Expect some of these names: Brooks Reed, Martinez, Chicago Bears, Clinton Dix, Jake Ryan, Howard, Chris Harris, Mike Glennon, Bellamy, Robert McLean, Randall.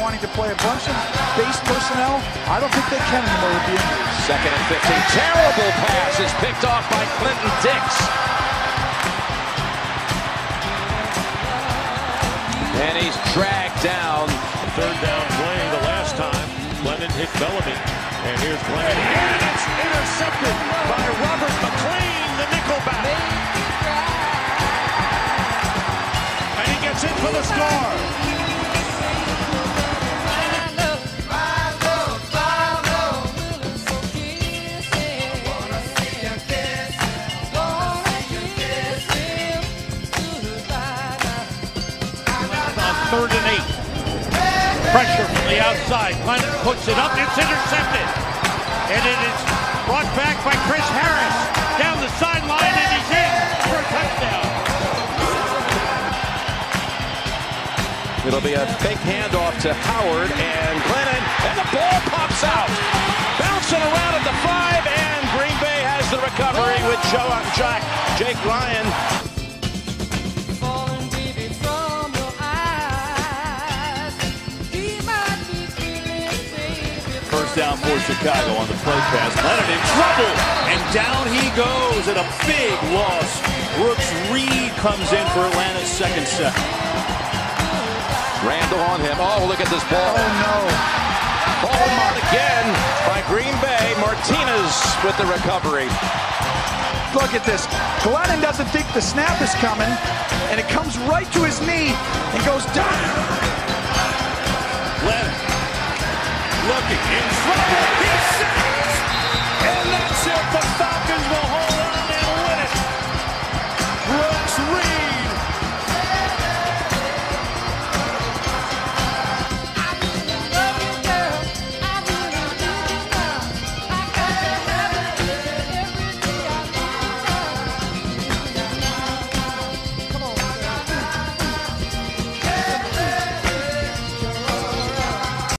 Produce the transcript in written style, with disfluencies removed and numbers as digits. wanting to play a bunch of base personnel. I don't think they can anymore with the injuries. Second and 15. Terrible pass is picked off by Clinton Dix. And he's dragged down. Third down play the last time. Glennon hit Bellamy. And here's Glennon. And it's intercepted by Robert McLean, the nickelback. In for the score. Third and 8. Pressure from the outside. Clinton puts it up. It's intercepted. And it is brought back by Chris Harris down the sideline, and he's in for a touchdown. It'll be a fake handoff to Howard and Glennon, and the ball pops out. Bouncing around at the 5, and Green Bay has the recovery with Jake Ryan. First down for Chicago on the play pass. Glennon in trouble, and down he goes at a big loss. Brooks Reed comes in for Atlanta's second sack. Randall on him. Oh, look at this ball. Oh, no. Ball out again by Green Bay. Martinez with the recovery. Look at this. Glennon doesn't think the snap is coming, and it comes right to his knee and goes down. Glennon looking in trouble. He's sacked.